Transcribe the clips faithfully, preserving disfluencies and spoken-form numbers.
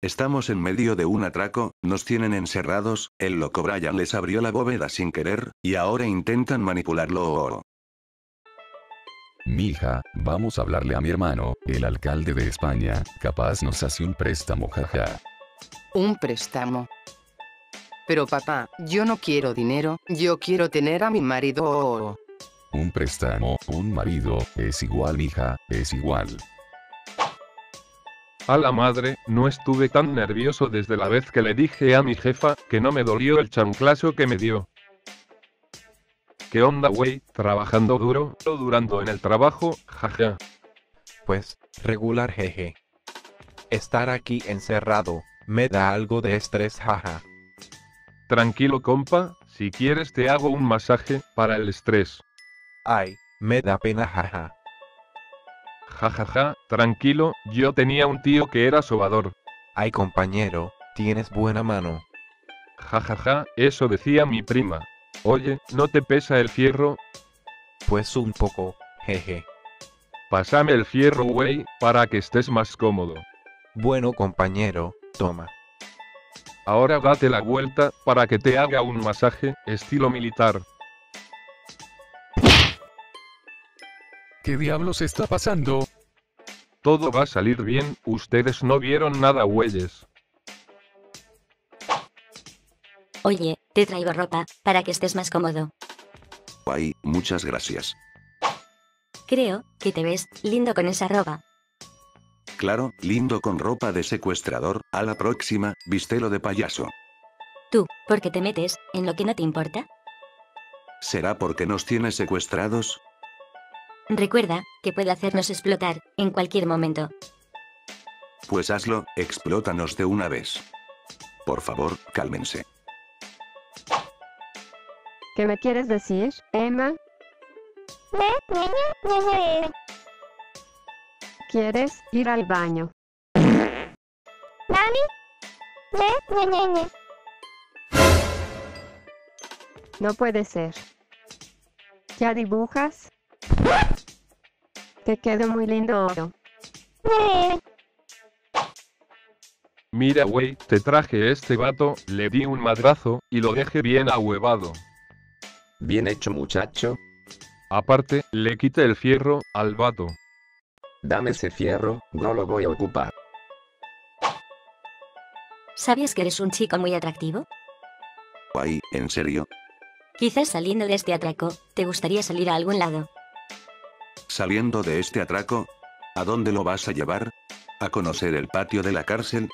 Estamos en medio de un atraco, nos tienen encerrados, el loco Brian les abrió la bóveda sin querer, y ahora intentan manipularlo. Mija, vamos a hablarle a mi hermano, el alcalde de España, capaz nos hace un préstamo, jaja. ¿Un préstamo? Pero papá, yo no quiero dinero, yo quiero tener a mi marido. Un préstamo, un marido, es igual mija, es igual. A la madre, no estuve tan nervioso desde la vez que le dije a mi jefa, que no me dolió el chanclazo que me dio. ¿Qué onda güey? Trabajando duro, o durando en el trabajo, jaja. Pues, regular jeje. Estar aquí encerrado, me da algo de estrés jaja. Tranquilo compa, si quieres te hago un masaje, para el estrés. Ay, me da pena jaja. Jajaja, ja, tranquilo, yo tenía un tío que era sobador. Ay compañero, tienes buena mano. Jajaja, ja, eso decía mi prima. Oye, ¿no te pesa el fierro? Pues un poco, jeje. Pásame el fierro güey, para que estés más cómodo. Bueno compañero, toma. Ahora date la vuelta, para que te haga un masaje, estilo militar. ¿Qué diablos está pasando? Todo va a salir bien, ustedes no vieron nada güeyes. Oye, te traigo ropa, para que estés más cómodo. Ay, muchas gracias. Creo que te ves lindo con esa ropa. Claro, lindo con ropa de secuestrador, a la próxima, vístelo de payaso. ¿Tú, por qué te metes, en lo que no te importa? ¿Será porque nos tienes secuestrados? Recuerda, que puede hacernos explotar, en cualquier momento. Pues hazlo, explótanos de una vez. Por favor, cálmense. ¿Qué me quieres decir, Emma? ¿Quieres ir al baño? ¿Nani? No puede ser. ¿Ya dibujas? Te quedó muy lindo oro. Mira güey, te traje este vato, le di un madrazo, y lo dejé bien ahuevado. Bien hecho muchacho. Aparte, le quité el fierro, al vato. Dame ese fierro, no lo voy a ocupar. ¿Sabías que eres un chico muy atractivo? Ay, ¿en serio? Quizás saliendo de este atraco, ¿te gustaría salir a algún lado? ¿Saliendo de este atraco? ¿A dónde lo vas a llevar? ¿A conocer el patio de la cárcel?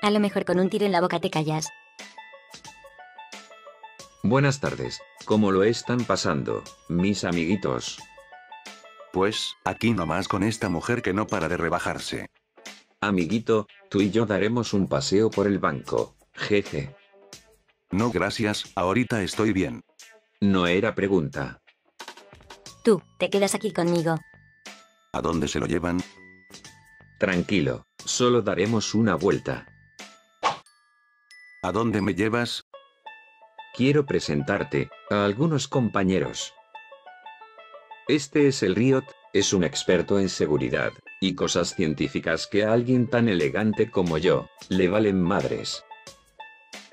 A lo mejor con un tiro en la boca te callas. Buenas tardes, ¿cómo lo están pasando, mis amiguitos? Pues, aquí nomás con esta mujer que no para de rebajarse. Amiguito, tú y yo daremos un paseo por el banco, jeje. No gracias, ahorita estoy bien. No era pregunta. Tú, te quedas aquí conmigo. ¿A dónde se lo llevan? Tranquilo, solo daremos una vuelta. ¿A dónde me llevas? Quiero presentarte a algunos compañeros. Este es el Riot, es un experto en seguridad, y cosas científicas que a alguien tan elegante como yo, le valen madres.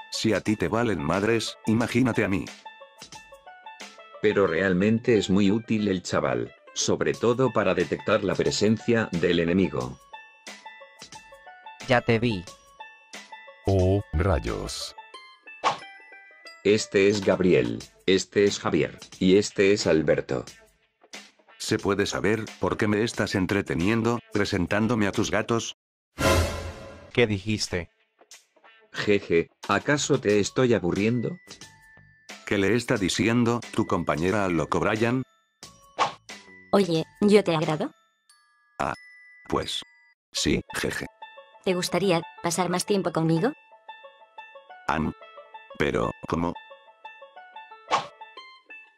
Si a ti te valen madres, imagínate a mí. Pero realmente es muy útil el chaval, sobre todo para detectar la presencia del enemigo. Ya te vi. Oh, rayos. Este es Gabriel, este es Javier, y este es Alberto. ¿Se puede saber por qué me estás entreteniendo, presentándome a tus gatos? ¿Qué dijiste? Jeje, ¿acaso te estoy aburriendo? ¿Qué le está diciendo tu compañera al loco Brian? Oye, ¿yo te agrado? Ah, pues, sí, jeje. ¿Te gustaría pasar más tiempo conmigo? Am. Pero, ¿cómo?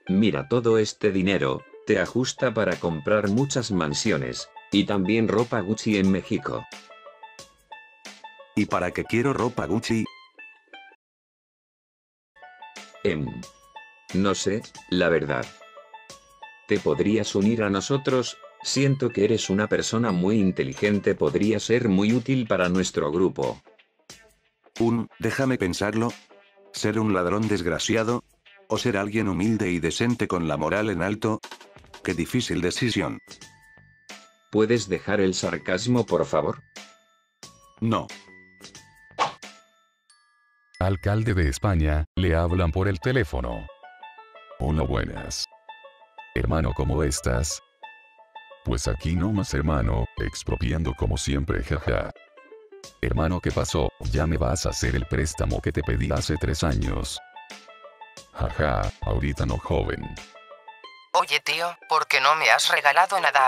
Mira todo este dinero. Te ajusta para comprar muchas mansiones, y también ropa Gucci en México. ¿Y para qué quiero ropa Gucci? Em. No sé, la verdad. ¿Te podrías unir a nosotros, Siento que eres una persona muy inteligente, podría ser muy útil para nuestro grupo. Um, déjame pensarlo. ¿Ser un ladrón desgraciado? ¿O ser alguien humilde y decente con la moral en alto? ¡Qué difícil decisión! ¿Puedes dejar el sarcasmo, por favor? No. Alcalde de España, le hablan por el teléfono. Hola, buenas. Hermano, ¿cómo estás? Pues aquí nomás, hermano, expropiando como siempre, jaja. Hermano, ¿qué pasó? Ya me vas a hacer el préstamo que te pedí hace tres años. Jaja, ahorita no, joven. Oye, tío, ¿por qué no me has regalado nada?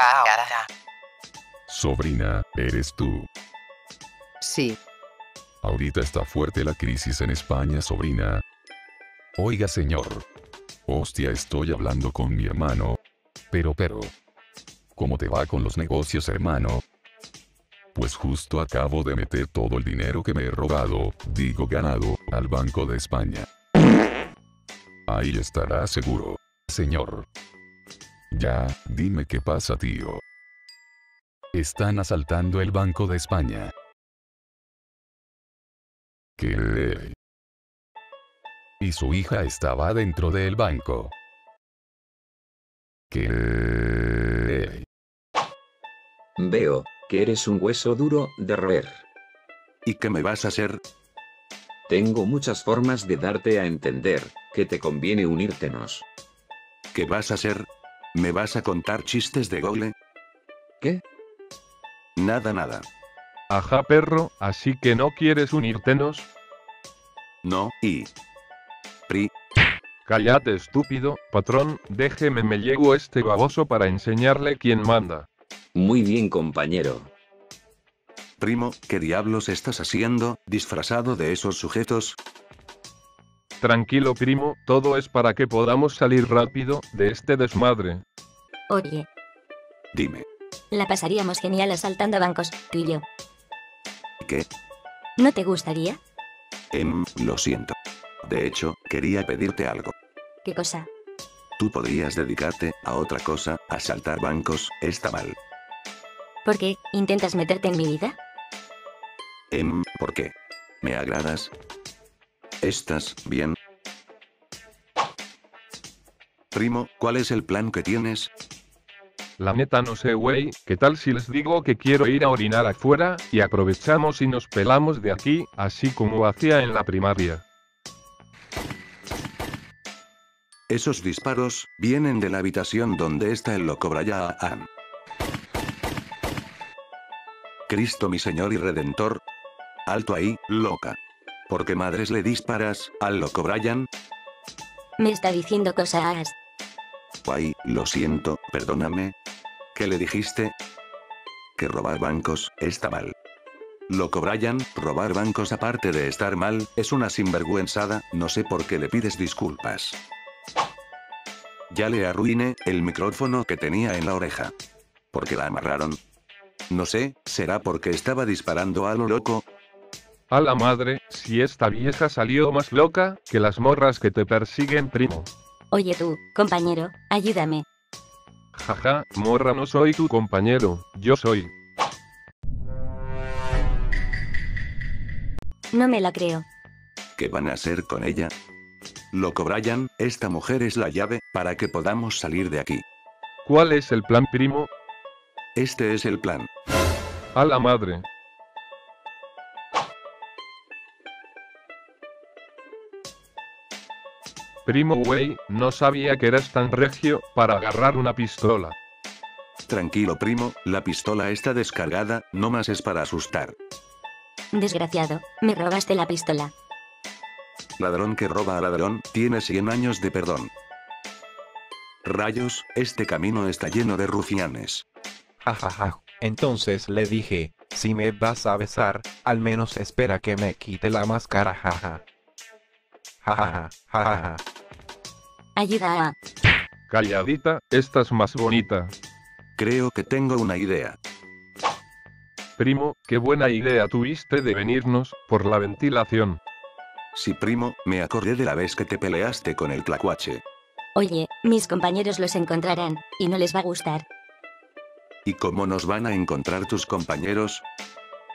Sobrina, ¿eres tú? Sí. Ahorita está fuerte la crisis en España, sobrina. Oiga, señor. Hostia, estoy hablando con mi hermano. Pero, pero... ¿cómo te va con los negocios, hermano? Pues justo acabo de meter todo el dinero que me he robado, digo ganado, al Banco de España. Ahí estará seguro, señor. Ya, dime qué pasa, tío. Están asaltando el Banco de España. ¿Qué? Y su hija estaba dentro del banco. ¿Qué? Veo que eres un hueso duro de roer. ¿Y qué me vas a hacer? Tengo muchas formas de darte a entender que te conviene unírtenos. ¿Qué vas a hacer? ¿Me vas a contar chistes de gole? ¿Qué? Nada, nada. Ajá, perro, así que no quieres unírtenos. No, y... Pri... Cállate, estúpido, patrón, déjeme me llego este baboso para enseñarle quién manda. Muy bien, compañero. Primo, ¿qué diablos estás haciendo, disfrazado de esos sujetos? Tranquilo, primo, todo es para que podamos salir rápido de este desmadre. Oye. Dime. La pasaríamos genial asaltando bancos, tú y yo. ¿Qué? ¿No te gustaría? Em, lo siento. De hecho, quería pedirte algo. ¿Qué cosa? Tú podrías dedicarte a otra cosa, asaltar bancos, está mal. ¿Por qué? ¿Intentas meterte en mi vida? Em, ¿por qué? ¿Me agradas? ¿Estás bien? Primo, ¿cuál es el plan que tienes? La neta no sé, güey. ¿Qué tal si les digo que quiero ir a orinar afuera, y aprovechamos y nos pelamos de aquí, así como hacía en la primaria? Esos disparos vienen de la habitación donde está el loco Brian. Cristo mi Señor y Redentor. Alto ahí, loca. ¿Por qué madres le disparas al loco Brian? Me está diciendo cosas. Ay, lo siento, perdóname. ¿Qué le dijiste? Que robar bancos está mal. Loco Brian, robar bancos aparte de estar mal, es una sinvergüenzada, no sé por qué le pides disculpas. Ya le arruiné el micrófono que tenía en la oreja. ¿Por qué la amarraron? No sé, ¿será porque estaba disparando a lo loco? A la madre, si esta vieja salió más loca que las morras que te persiguen, primo. Oye tú, compañero, ayúdame. Jaja, morra, no soy tu compañero, yo soy. No me la creo. ¿Qué van a hacer con ella? Loco Brian, esta mujer es la llave para que podamos salir de aquí. ¿Cuál es el plan, primo? Este es el plan. A la madre. Primo, güey, no sabía que eras tan regio para agarrar una pistola. Tranquilo, primo, la pistola está descargada, no más es para asustar. Desgraciado, me robaste la pistola. Ladrón que roba a ladrón, tiene cien años de perdón. Rayos, este camino está lleno de rufianes. Jajaja, entonces le dije, si me vas a besar, al menos espera que me quite la máscara, jaja. Jajaja, jajaja. Ayuda. Calladita, esta es más bonita. Creo que tengo una idea. Primo, qué buena idea tuviste de venirnos por la ventilación. Sí, primo, me acordé de la vez que te peleaste con el tlacuache. Oye, mis compañeros los encontrarán, y no les va a gustar. ¿Y cómo nos van a encontrar tus compañeros?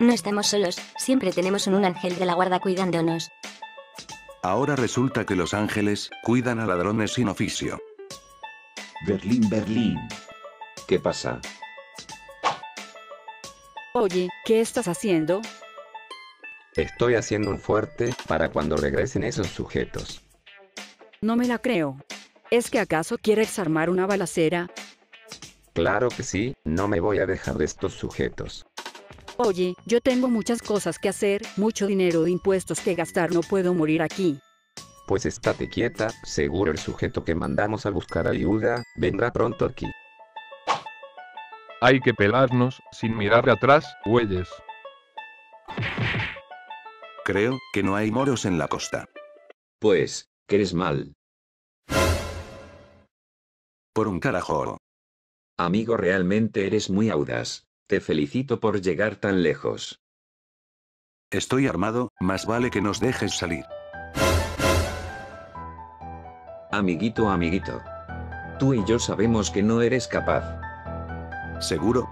No estamos solos, siempre tenemos un ángel de la guarda cuidándonos. Ahora resulta que los ángeles cuidan a ladrones sin oficio. Berlín, Berlín. ¿Qué pasa? Oye, ¿qué estás haciendo? Estoy haciendo un fuerte para cuando regresen esos sujetos. No me la creo. ¿Es que acaso quieres armar una balacera? Claro que sí, no me voy a dejar de estos sujetos. Oye, yo tengo muchas cosas que hacer, mucho dinero de impuestos que gastar, no puedo morir aquí. Pues estate quieta, seguro el sujeto que mandamos a buscar ayuda vendrá pronto aquí. Hay que pelarnos, sin mirar atrás, güeyes. Creo que no hay moros en la costa. Pues, que eres mal. Por un carajo. Amigo, realmente eres muy audaz. Te felicito por llegar tan lejos. Estoy armado, más vale que nos dejes salir. Amiguito, amiguito. Tú y yo sabemos que no eres capaz. ¿Seguro?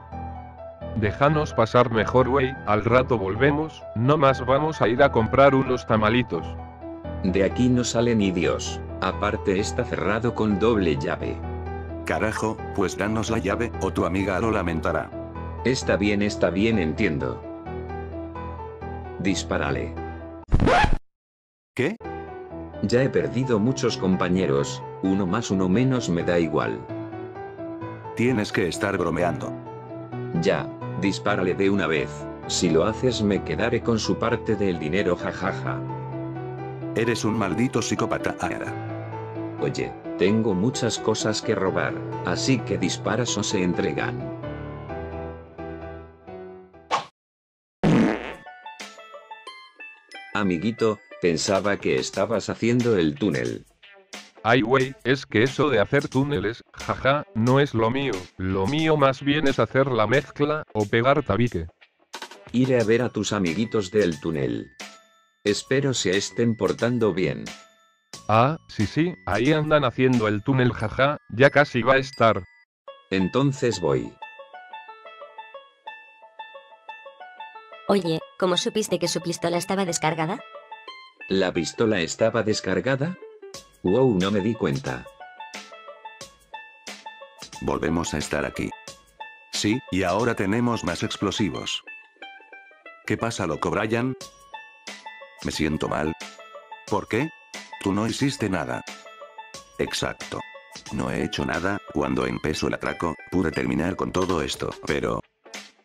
Déjanos pasar mejor, güey. Al rato volvemos, no más vamos a ir a comprar unos tamalitos. De aquí no sale ni Dios. Aparte está cerrado con doble llave. Carajo, pues danos la llave, o tu amiga lo lamentará. Está bien, está bien, entiendo. Dispárale. ¿Qué? Ya he perdido muchos compañeros, uno más uno menos me da igual. Tienes que estar bromeando. Ya, dispárale de una vez, si lo haces me quedaré con su parte del dinero, jajaja. Eres un maldito psicópata. Oye. Tengo muchas cosas que robar, así que disparas o se entregan. Amiguito, pensaba que estabas haciendo el túnel. Ay güey, es que eso de hacer túneles, jaja, no es lo mío. Lo mío más bien es hacer la mezcla, o pegar tabique. Iré a ver a tus amiguitos del túnel. Espero se estén portando bien. Ah, sí sí, ahí andan haciendo el túnel, jaja, ya casi va a estar. Entonces voy. Oye, ¿cómo supiste que su pistola estaba descargada? ¿La pistola estaba descargada? Wow, no me di cuenta. Volvemos a estar aquí. Sí, y ahora tenemos más explosivos. ¿Qué pasa, loco Brian? Me siento mal. ¿Por qué? Tú no hiciste nada. Exacto. No he hecho nada, cuando empezó el atraco, pude terminar con todo esto, pero...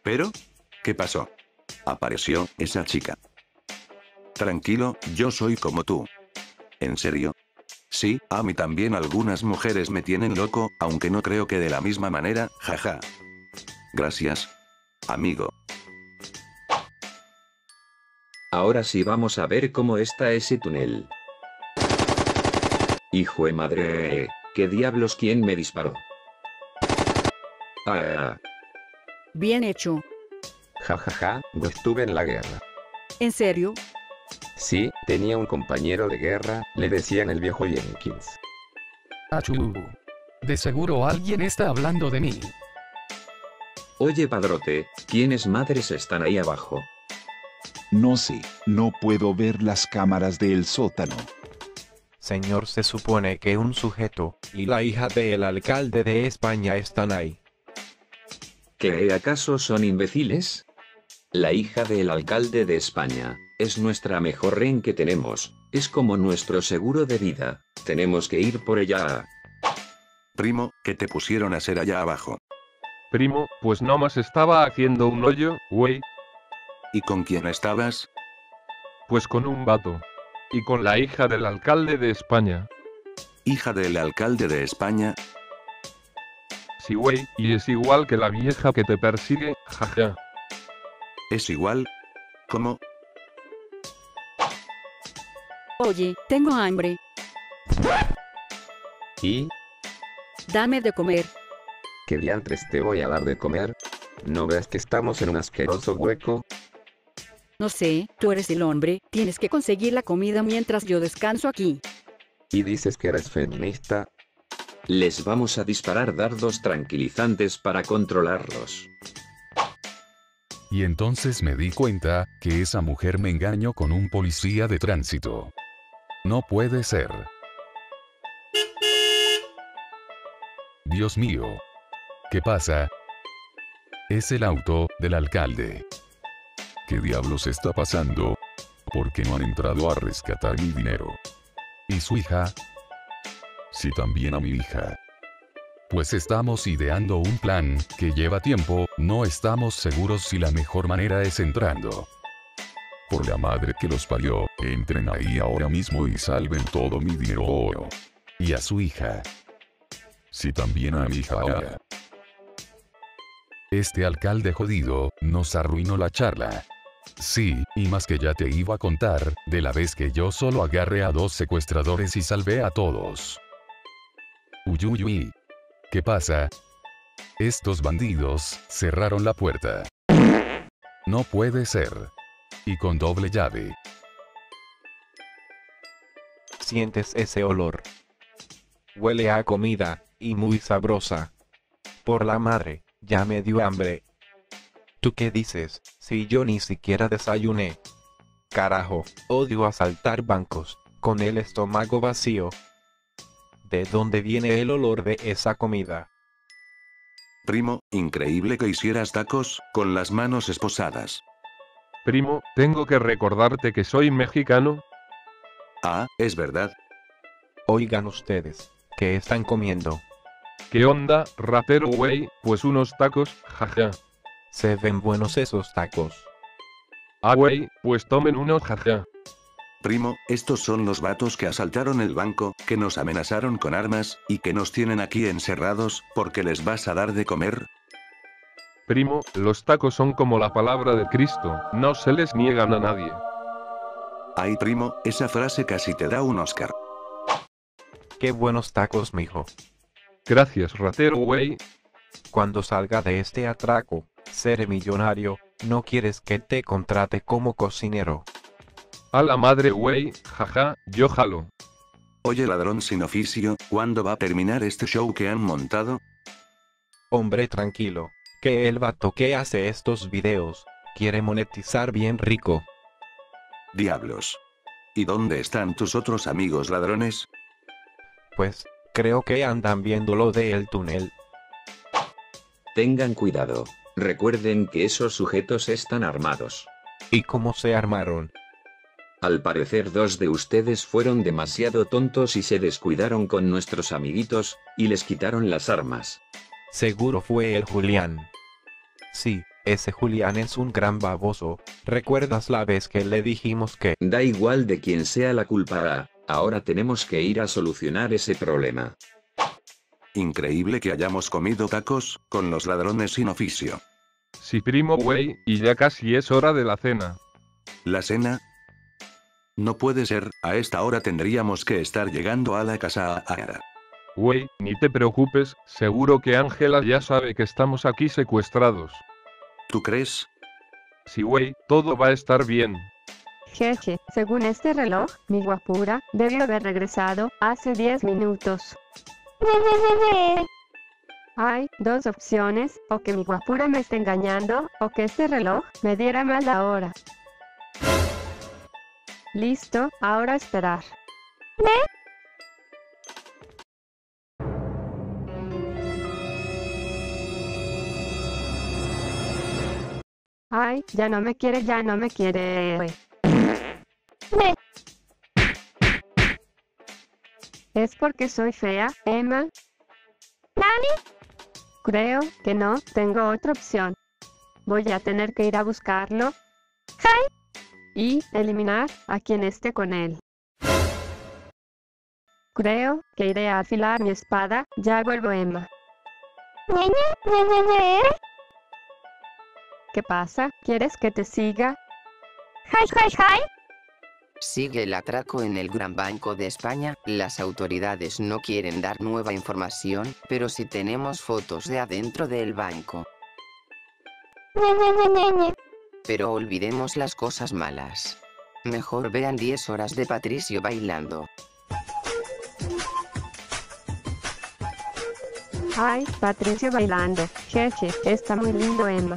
¿Pero? ¿Qué pasó? Apareció esa chica. Tranquilo, yo soy como tú. ¿En serio? Sí, a mí también algunas mujeres me tienen loco, aunque no creo que de la misma manera, jaja. Gracias, amigo. Ahora sí vamos a ver cómo está ese túnel. Hijo de madre, ¿qué diablos? ¿Quién me disparó? Ah. Bien hecho. Ja ja ja, yo estuve en la guerra. ¿En serio? Sí, tenía un compañero de guerra, le decían el viejo Jenkins. Achú. De seguro alguien está hablando de mí. Oye padrote, ¿quiénes madres están ahí abajo? No sé, no puedo ver las cámaras del sótano. Señor, se supone que un sujeto y la hija del alcalde de España están ahí. ¿Qué acaso son imbéciles? La hija del alcalde de España es nuestra mejor rehén que tenemos, es como nuestro seguro de vida, tenemos que ir por ella. Primo, ¿qué te pusieron a hacer allá abajo? Primo, pues nomás estaba haciendo un hoyo, güey. ¿Y con quién estabas? Pues con un vato. Y con la hija del alcalde de España. ¿Hija del alcalde de España? Sí, güey, y es igual que la vieja que te persigue, jaja. ¿Es igual? ¿Cómo? Oye, tengo hambre. ¿Y? Dame de comer. ¿Qué diantres te voy a dar de comer? ¿No ves que estamos en un asqueroso hueco? No sé, tú eres el hombre, tienes que conseguir la comida mientras yo descanso aquí. ¿Y dices que eres feminista? Les vamos a disparar dardos tranquilizantes para controlarlos. Y entonces me di cuenta que esa mujer me engañó con un policía de tránsito. No puede ser. Dios mío. ¿Qué pasa? Es el auto del alcalde. ¿Qué diablos está pasando? ¿Por qué no han entrado a rescatar mi dinero? ¿Y su hija? Sí, también a mi hija. Pues estamos ideando un plan que lleva tiempo, no estamos seguros si la mejor manera es entrando. Por la madre que los parió, entren ahí ahora mismo y salven todo mi dinero. ¿Y a su hija? Sí, también a mi hija. Este alcalde jodido nos arruinó la charla. Sí, y más que ya te iba a contar, de la vez que yo solo agarré a dos secuestradores y salvé a todos. Uyuyuy. ¿Qué pasa? Estos bandidos cerraron la puerta. No puede ser. Y con doble llave. ¿Sientes ese olor? Huele a comida, y muy sabrosa. Por la madre, ya me dio hambre. ¿Tú qué dices, si yo ni siquiera desayuné? Carajo, odio asaltar bancos, con el estómago vacío. ¿De dónde viene el olor de esa comida? Primo, increíble que hicieras tacos, con las manos esposadas. Primo, tengo que recordarte que soy mexicano. Ah, es verdad. Oigan ustedes, ¿qué están comiendo? ¿Qué onda, rapero güey? Pues unos tacos, jaja. Se ven buenos esos tacos. Ah, güey, pues tomen unos, jaja. Primo, estos son los vatos que asaltaron el banco, que nos amenazaron con armas, y que nos tienen aquí encerrados, porque les vas a dar de comer. Primo, los tacos son como la palabra de Cristo, no se les niegan a nadie. Ay, primo, esa frase casi te da un Oscar. Qué buenos tacos, mijo. Gracias, ratero güey. Cuando salga de este atraco, seré millonario, no quieres que te contrate como cocinero. A la madre güey, jaja, yo jalo. Oye, ladrón sin oficio, ¿cuándo va a terminar este show que han montado? Hombre, tranquilo, que el vato que hace estos videos quiere monetizar bien rico. Diablos. ¿Y dónde están tus otros amigos ladrones? Pues, creo que andan viendo lo del túnel. Tengan cuidado. Recuerden que esos sujetos están armados. ¿Y cómo se armaron? Al parecer dos de ustedes fueron demasiado tontos y se descuidaron con nuestros amiguitos, y les quitaron las armas. Seguro fue el Julián. Sí, ese Julián es un gran baboso. ¿Recuerdas la vez que le dijimos que... Da igual de quién sea la culpa, ahora tenemos que ir a solucionar ese problema. Increíble que hayamos comido tacos, con los ladrones sin oficio. Sí, primo güey, y ya casi es hora de la cena. ¿La cena? No puede ser, a esta hora tendríamos que estar llegando a la casa. Güey, ni te preocupes, seguro que Ángela ya sabe que estamos aquí secuestrados. ¿Tú crees? Sí güey, todo va a estar bien. Jeje, según este reloj, mi guapura, debió haber regresado hace diez minutos. Hay dos opciones, o que mi guapura me esté engañando, o que este reloj me diera mal la hora. Listo, ahora esperar. Ay, ya no me quiere, ya no me quiere. ¿Es porque soy fea, Emma? ¿Nani? Creo que no, tengo otra opción. Voy a tener que ir a buscarlo. ¡Hi! Y eliminar a quien esté con él. Creo que iré a afilar mi espada, ya vuelvo, Emma. ¿Qué pasa? ¿Quieres que te siga? ¡Hi, hi, hi! Sigue el atraco en el Gran Banco de España, las autoridades no quieren dar nueva información, pero sí tenemos fotos de adentro del banco. Pero olvidemos las cosas malas. Mejor vean diez horas de Patricio bailando. Ay, Patricio bailando. Jeje, está muy lindo, Emma.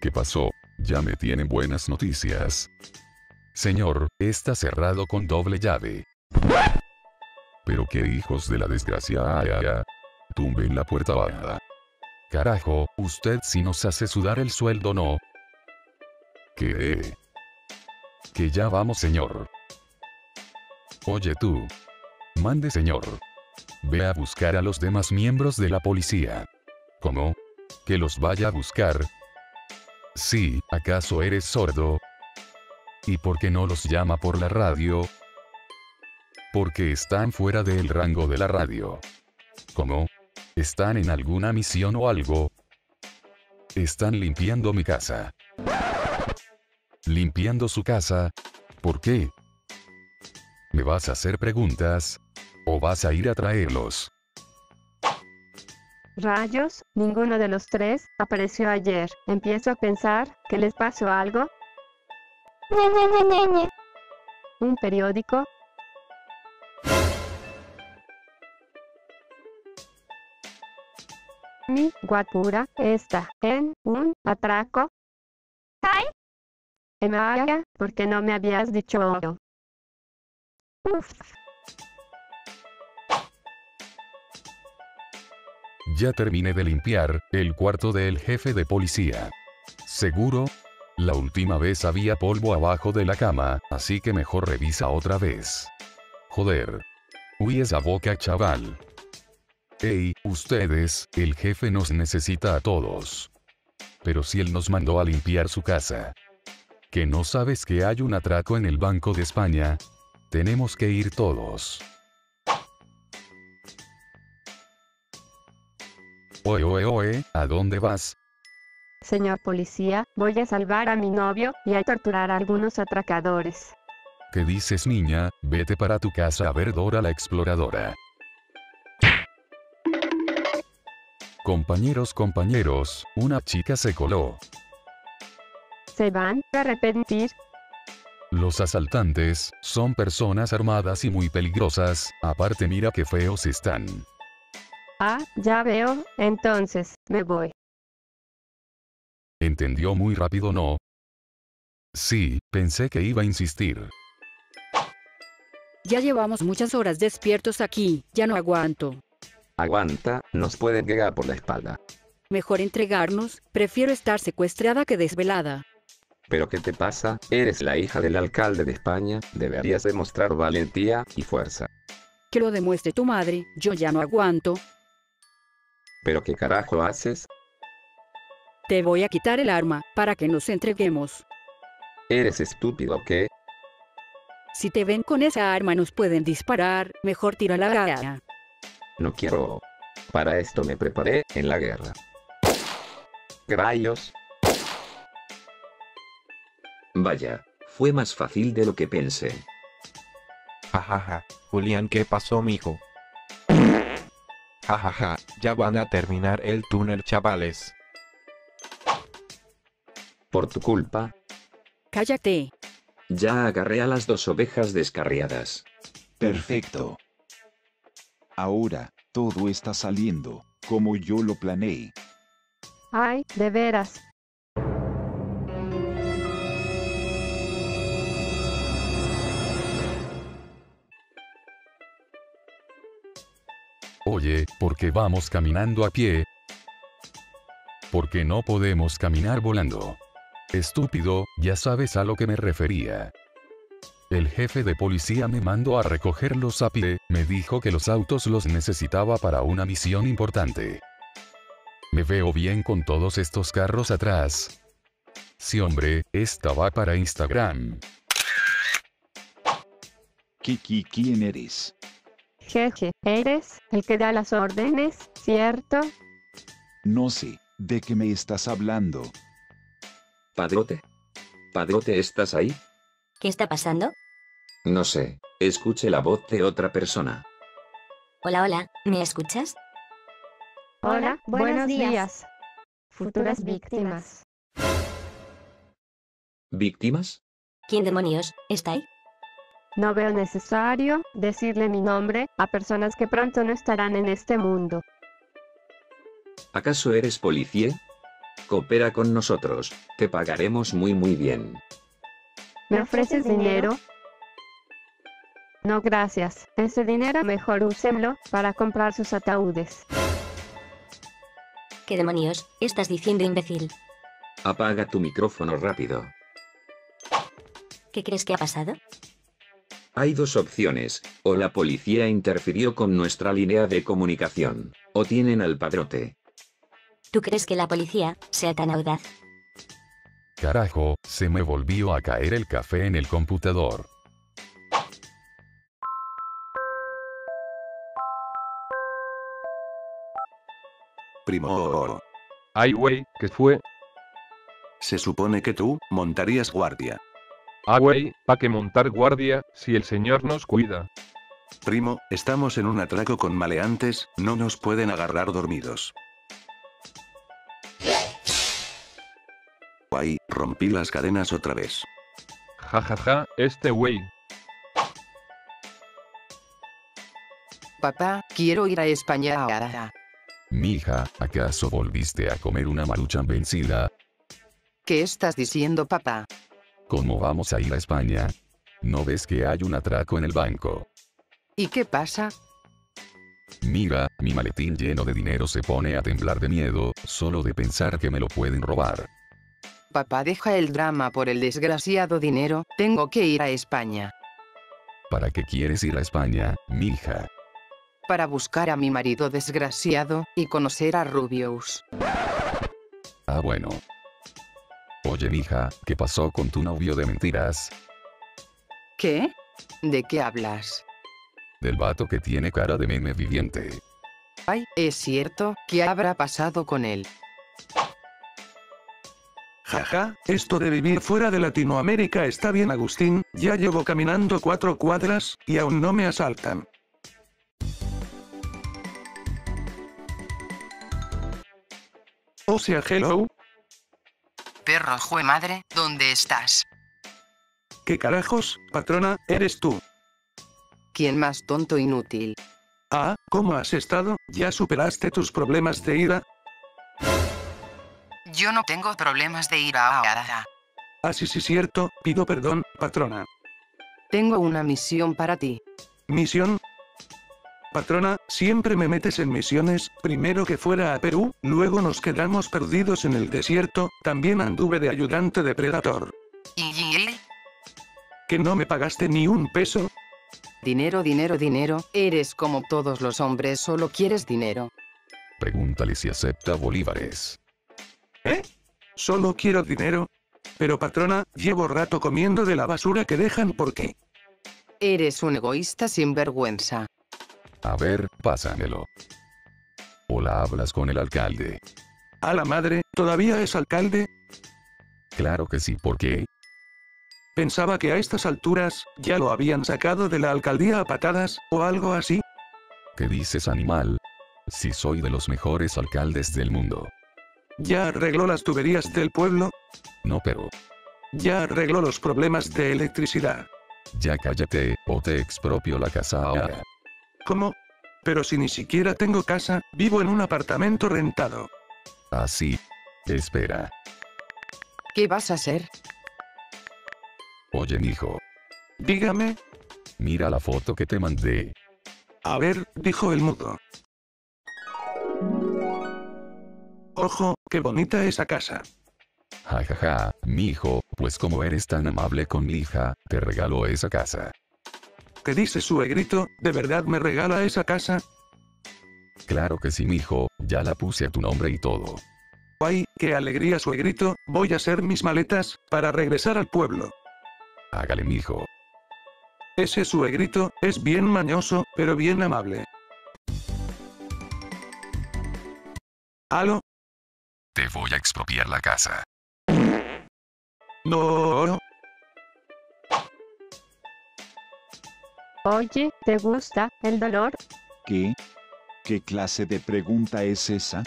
¿Qué pasó? Ya me tienen buenas noticias. Señor, está cerrado con doble llave. Pero qué hijos de la desgracia. Tumben la puerta bajada. Carajo, usted sí nos hace sudar el sueldo, ¿no? ¿Qué? Que ya vamos, señor. Oye tú. Mande, señor. Ve a buscar a los demás miembros de la policía. ¿Cómo? ¿Que los vaya a buscar? Sí, ¿acaso eres sordo? ¿Y por qué no los llama por la radio? Porque están fuera del rango de la radio. ¿Cómo? ¿Están en alguna misión o algo? Están limpiando mi casa. ¿Limpiando su casa? ¿Por qué? ¿Me vas a hacer preguntas? ¿O vas a ir a traerlos? Rayos, ninguno de los tres apareció ayer. Empiezo a pensar que les pasó algo. ¿Un periódico? Mi guapura está en un atraco. ¡Ay! Emma, ¿por qué no me habías dicho oro? Uf. Ya terminé de limpiar el cuarto del jefe de policía. ¿Seguro? La última vez había polvo abajo de la cama, así que mejor revisa otra vez. Joder. Uy, esa boca, chaval. Hey, ustedes, el jefe nos necesita a todos. Pero si él nos mandó a limpiar su casa. ¿Que no sabes que hay un atraco en el Banco de España? Tenemos que ir todos. Oe, oe, oe, ¿a dónde vas? Señor policía, voy a salvar a mi novio y a torturar a algunos atracadores. ¿Qué dices, niña? Vete para tu casa a ver Dora la Exploradora. Compañeros, compañeros, una chica se coló. ¿Se van a arrepentir? Los asaltantes son personas armadas y muy peligrosas, aparte mira qué feos están. Ah, ya veo, entonces, me voy. ¿Entendió muy rápido, no? Sí, pensé que iba a insistir. Ya llevamos muchas horas despiertos aquí, ya no aguanto. Aguanta, nos pueden llegar por la espalda. Mejor entregarnos, prefiero estar secuestrada que desvelada. ¿Pero qué te pasa? Eres la hija del alcalde de España, deberías demostrar valentía y fuerza. Que lo demuestre tu madre, yo ya no aguanto. ¿Pero qué carajo haces? Te voy a quitar el arma, para que nos entreguemos. ¿Eres estúpido o qué? Si te ven con esa arma nos pueden disparar, mejor tira la gana. No quiero. Para esto me preparé en la guerra. Rayos. Vaya, fue más fácil de lo que pensé. Jajaja, ja, ja. Julián, ¿qué pasó, mijo? Jajaja, ja, ja. Ya van a terminar el túnel, chavales. Por tu culpa. Cállate. Ya agarré a las dos ovejas descarriadas. Perfecto. Ahora, todo está saliendo, como yo lo planeé. Ay, de veras. Oye, ¿por qué vamos caminando a pie? ¿Por qué no podemos caminar volando? Estúpido, ya sabes a lo que me refería. El jefe de policía me mandó a recogerlos a pie, me dijo que los autos los necesitaba para una misión importante. Me veo bien con todos estos carros atrás. Sí, hombre, esta va para Instagram. Kiki, ¿quién eres? Jeje, eres el que da las órdenes, ¿cierto? No sé, ¿de qué me estás hablando? Padrote. Padrote, ¿estás ahí? ¿Qué está pasando? No sé, escuche la voz de otra persona. Hola, hola, ¿me escuchas? Hola, buenos días, futuras víctimas. ¿Víctimas? ¿Quién demonios está ahí? No veo necesario decirle mi nombre a personas que pronto no estarán en este mundo. ¿Acaso eres policía? Coopera con nosotros, te pagaremos muy muy bien. ¿Me ofreces dinero? No gracias, ese dinero mejor úsenlo para comprar sus ataúdes. ¿Qué demonios estás diciendo, imbécil? Apaga tu micrófono rápido. ¿Qué crees que ha pasado? Hay dos opciones, o la policía interfirió con nuestra línea de comunicación, o tienen al padrote. ¿Tú crees que la policía sea tan audaz? Carajo, se me volvió a caer el café en el computador. Primo. Ay güey, ¿qué fue? Se supone que tú montarías guardia. Ah, güey, ¿pa' qué montar guardia, si el señor nos cuida? Primo, estamos en un atraco con maleantes, no nos pueden agarrar dormidos. Guay, rompí las cadenas otra vez. Ja ja ja, este güey. Papá, quiero ir a España ahora. Mija, ¿acaso volviste a comer una Maruchan vencida? ¿Qué estás diciendo, papá? ¿Cómo vamos a ir a España? ¿No ves que hay un atraco en el banco? ¿Y qué pasa? Mira, mi maletín lleno de dinero se pone a temblar de miedo, solo de pensar que me lo pueden robar. Papá, deja el drama por el desgraciado dinero, tengo que ir a España. ¿Para qué quieres ir a España, mija? Para buscar a mi marido desgraciado, y conocer a Rubius. Ah, bueno. Oye, mija, ¿qué pasó con tu novio de mentiras? ¿Qué? ¿De qué hablas? Del vato que tiene cara de meme viviente. Ay, es cierto, ¿qué habrá pasado con él? Jaja, esto de vivir fuera de Latinoamérica está bien, Agustín, ya llevo caminando cuatro cuadras, y aún no me asaltan. O sea, hello. Perro jue madre, ¿dónde estás? ¿Qué carajos, patrona, eres tú? ¿Quién más tonto inútil? Ah, ¿cómo has estado? ¿Ya superaste tus problemas de ira? Yo no tengo problemas de ira ahora. Ah, sí, sí, cierto, pido perdón, patrona. Tengo una misión para ti. ¿Misión? Patrona, siempre me metes en misiones, primero que fuera a Perú, luego nos quedamos perdidos en el desierto, también anduve de ayudante de Predator. ¿Y? ¿Que no me pagaste ni un peso? Dinero, dinero, dinero, eres como todos los hombres, solo quieres dinero. Pregúntale si acepta bolívares. ¿Eh? ¿Solo quiero dinero? Pero patrona, llevo rato comiendo de la basura que dejan, ¿por qué? Eres un egoísta sin vergüenza. A ver, pásamelo. Hola, ¿hablas con el alcalde? A la madre, ¿todavía es alcalde? Claro que sí, ¿por qué? Pensaba que a estas alturas, ya lo habían sacado de la alcaldía a patadas, o algo así. ¿Qué dices, animal? Si soy de los mejores alcaldes del mundo. ¿Ya arregló las tuberías del pueblo? No, pero... ¿Ya arregló los problemas de electricidad? Ya cállate, o te expropio la casa ahora. ¿Cómo? Pero si ni siquiera tengo casa, vivo en un apartamento rentado. Ah, sí. Espera. ¿Qué vas a hacer? Oye, mijo. Dígame. Mira la foto que te mandé. A ver, dijo el mudo. Ojo, qué bonita esa casa. Ja, ja, ja, mijo, pues como eres tan amable con mi hija, te regalo esa casa. ¿Qué dice, suegrito? ¿De verdad me regala esa casa? Claro que sí, mijo, ya la puse a tu nombre y todo. ¡Ay, qué alegría, suegrito! Voy a hacer mis maletas, para regresar al pueblo. Hágale, mijo. Ese suegrito, es bien mañoso, pero bien amable. ¿Aló? Te voy a expropiar la casa. No. Oye, ¿te gusta el dolor? ¿Qué? ¿Qué clase de pregunta es esa?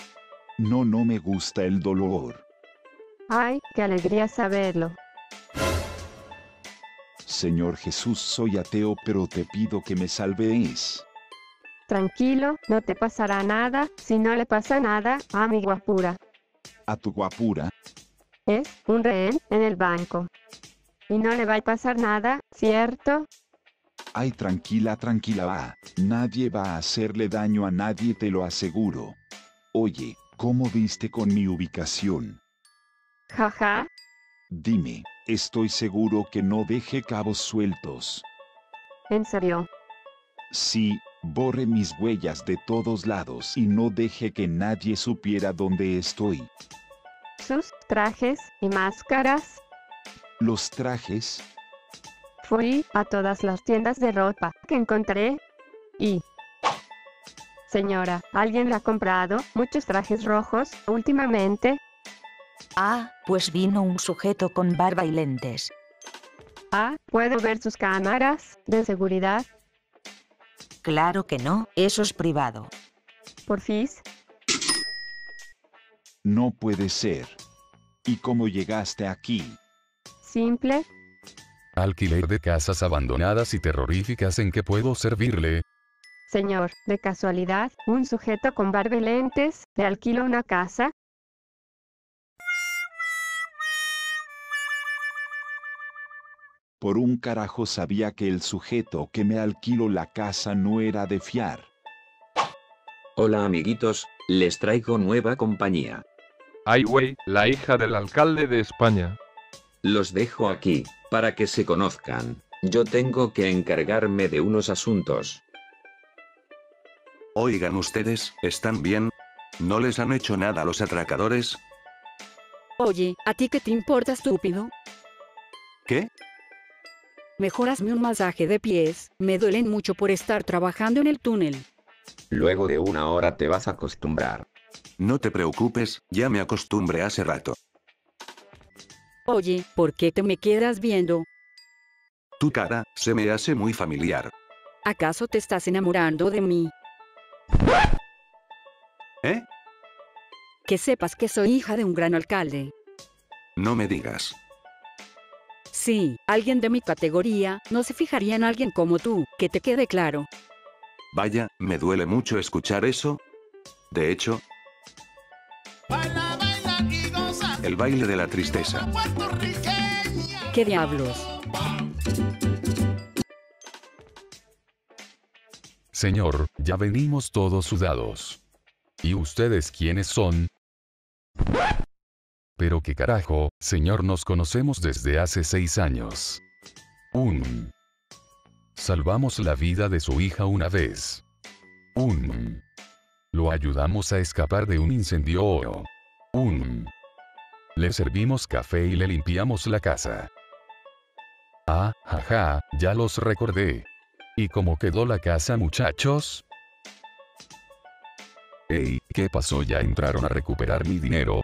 No, no me gusta el dolor. Ay, qué alegría saberlo. Señor Jesús, soy ateo, pero te pido que me salves. Tranquilo, no te pasará nada, si no le pasa nada a mi guapura. ¿A tu guapura? Es un rehén en el banco. Y no le va a pasar nada, ¿cierto? Ay, tranquila, tranquila, va. Nadie va a hacerle daño a nadie, te lo aseguro. Oye, ¿cómo viste con mi ubicación? Jaja. Dime, estoy seguro que no dejé cabos sueltos. ¿En serio? Sí. Borré mis huellas de todos lados y no dejé que nadie supiera dónde estoy. ¿Sus trajes y máscaras? ¿Los trajes? Fui a todas las tiendas de ropa que encontré y... Señora, ¿alguien le ha comprado muchos trajes rojos últimamente? Ah, pues vino un sujeto con barba y lentes. Ah, ¿puedo ver sus cámaras de seguridad? Claro que no, eso es privado. ¿Porfis? No puede ser. ¿Y cómo llegaste aquí? Simple. Alquiler de casas abandonadas y terroríficas, ¿en qué puedo servirle? Señor, de casualidad, un sujeto con barba y lentes, ¿le alquilo una casa? Por un carajo sabía que el sujeto que me alquiló la casa no era de fiar. Hola amiguitos, les traigo nueva compañía. Ay güey, la hija del alcalde de España. Los dejo aquí, para que se conozcan. Yo tengo que encargarme de unos asuntos. Oigan ustedes, ¿están bien? ¿No les han hecho nada a los atracadores? Oye, ¿a ti qué te importa, estúpido? ¿Qué? Mejor hazme un masaje de pies, me duelen mucho por estar trabajando en el túnel. Luego de una hora te vas a acostumbrar. No te preocupes, ya me acostumbré hace rato. Oye, ¿por qué te me quedas viendo? Tu cara, se me hace muy familiar. ¿Acaso te estás enamorando de mí? ¿Eh? Que sepas que soy hija de un gran alcalde. No me digas. Sí, alguien de mi categoría no se fijaría en alguien como tú, que te quede claro. Vaya, me duele mucho escuchar eso. De hecho... Baila, baila y goza. El baile de la tristeza. ¿Qué diablos? Señor, ya venimos todos sudados. ¿Y ustedes quiénes son? Pero qué carajo, señor, nos conocemos desde hace seis años. Un. Salvamos la vida de su hija una vez. Un. Lo ayudamos a escapar de un incendio. Un. Le servimos café y le limpiamos la casa. Ah, jaja, ya los recordé. ¿Y cómo quedó la casa, muchachos? Ey, ¿qué pasó? ¿Ya entraron a recuperar mi dinero?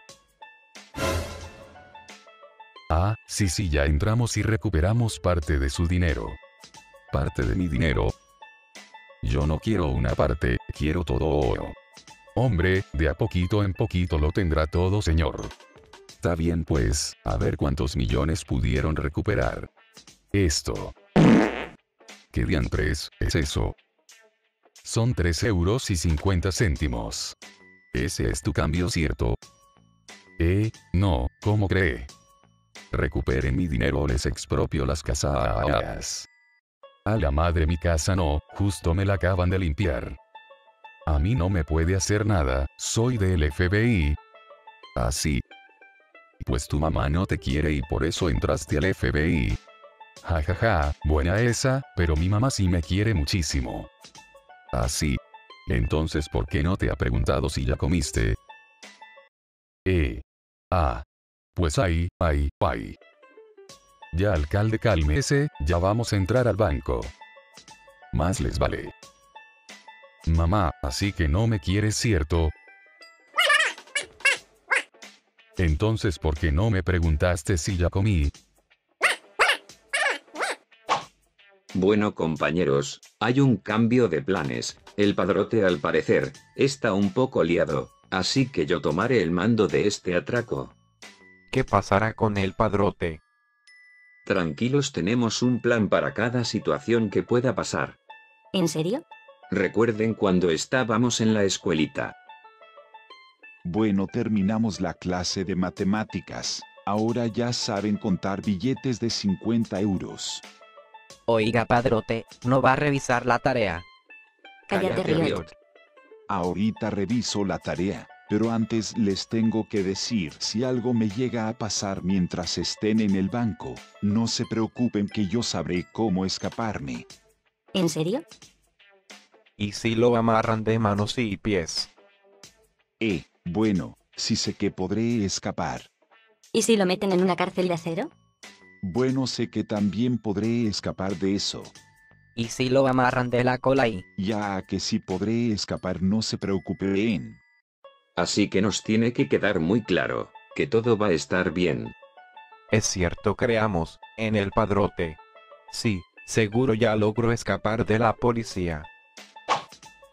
Ah, sí, sí, ya entramos y recuperamos parte de su dinero. ¿Parte de mi dinero? Yo no quiero una parte, quiero todo. Hombre, de a poquito en poquito lo tendrá todo, señor. Está bien pues, a ver cuántos millones pudieron recuperar. Esto. ¿Qué diantres es eso? Son tres euros y cincuenta céntimos. Ese es tu cambio, ¿cierto? Eh, no, ¿cómo cree? Recuperen mi dinero o les expropio las casas. A la madre, mi casa no, justo me la acaban de limpiar. A mí no me puede hacer nada, soy del F B I. Así. Pues tu mamá no te quiere y por eso entraste al F B I. Ja ja ja, buena esa, pero mi mamá sí me quiere muchísimo. Así. Entonces, ¿por qué no te ha preguntado si ya comiste? Eh. Ah. Pues ay, ay, ay. Ya alcalde, cálmese, ya vamos a entrar al banco. Más les vale. Mamá, así que no me quieres, ¿cierto? Entonces, ¿por qué no me preguntaste si ya comí? Bueno compañeros, hay un cambio de planes. El padrote al parecer está un poco liado, así que yo tomaré el mando de este atraco. ¿Qué pasará con el padrote? Tranquilos, tenemos un plan para cada situación que pueda pasar. ¿En serio? Recuerden cuando estábamos en la escuelita. Bueno, terminamos la clase de matemáticas. Ahora ya saben contar billetes de cincuenta euros. Oiga, padrote, ¿no va a revisar la tarea? Cállate, Riot. Ahorita reviso la tarea, pero antes les tengo que decir, si algo me llega a pasar mientras estén en el banco, no se preocupen que yo sabré cómo escaparme. ¿En serio? ¿Y si lo amarran de manos y pies? Eh, bueno, sí sé que podré escapar. ¿Y si lo meten en una cárcel de acero? Bueno, sé que también podré escapar de eso. ¿Y si lo amarran de la cola y...? Ya que sí podré escapar, no se preocupen. Así que nos tiene que quedar muy claro, que todo va a estar bien. Es cierto, creamos en el padrote. Sí, seguro ya logro escapar de la policía.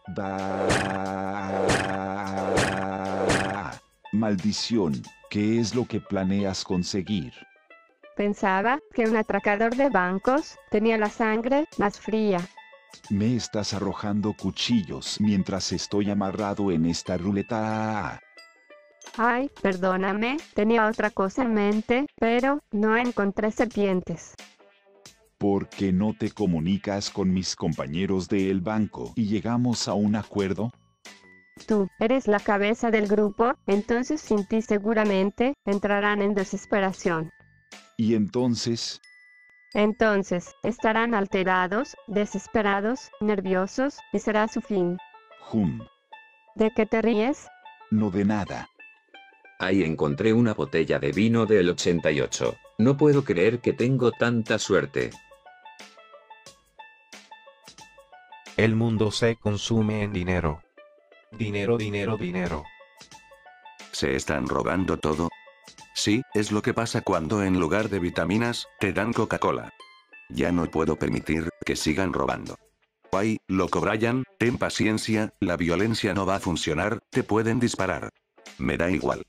Da... Maldición, ¿qué es lo que planeas conseguir? Pensaba que un atracador de bancos tenía la sangre más fría. Me estás arrojando cuchillos mientras estoy amarrado en esta ruleta. Ay, perdóname, tenía otra cosa en mente, pero no encontré serpientes. ¿Por qué no te comunicas con mis compañeros del banco y llegamos a un acuerdo? Tú eres la cabeza del grupo, entonces sin ti seguramente entrarán en desesperación. ¿Y entonces? Entonces, estarán alterados, desesperados, nerviosos, y será su fin. Hum. ¿De qué te ríes? No, de nada. Ahí encontré una botella de vino del ochenta y ocho. No puedo creer que tengo tanta suerte. El mundo se consume en dinero. Dinero, dinero, dinero. ¿Se están robando todo? Sí, es lo que pasa cuando en lugar de vitaminas, te dan Coca-Cola. Ya no puedo permitir que sigan robando. Ay, loco Brian, ten paciencia, la violencia no va a funcionar, te pueden disparar. Me da igual.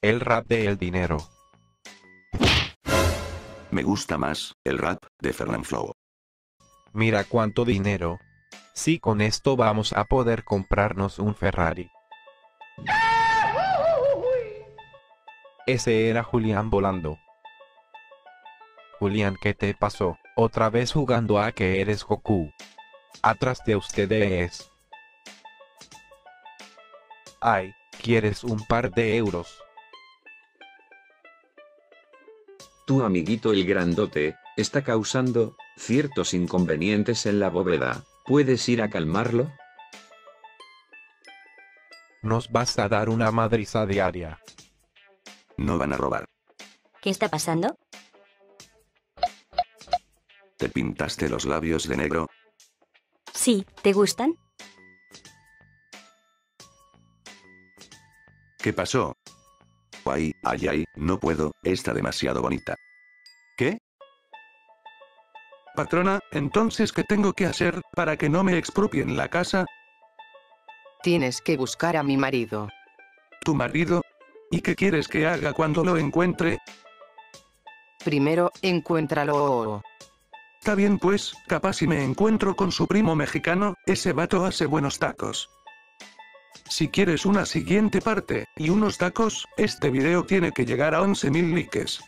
El rap de El Dinero. Me gusta más el rap de Fernanfloo. Mira cuánto dinero. Sí, con esto vamos a poder comprarnos un Ferrari. Ese era Julián volando. Julián, ¿qué te pasó? Otra vez jugando a que eres Goku. Atrás de ustedes. Ay, ¿quieres un par de euros? Tu amiguito el grandote está causando ciertos inconvenientes en la bóveda. ¿Puedes ir a calmarlo? Nos vas a dar una madriza diaria. No van a robar. ¿Qué está pasando? ¿Te pintaste los labios de negro? Sí, ¿te gustan? ¿Qué pasó? Ay, ay, ay, no puedo, está demasiado bonita. ¿Qué? Patrona, entonces ¿qué tengo que hacer para que no me expropien la casa? Tienes que buscar a mi marido. ¿Tu marido? ¿Y qué quieres que haga cuando lo encuentre? Primero, encuéntralo. Está bien pues, capaz si me encuentro con su primo mexicano, ese vato hace buenos tacos. Si quieres una siguiente parte, y unos tacos, este video tiene que llegar a once mil likes.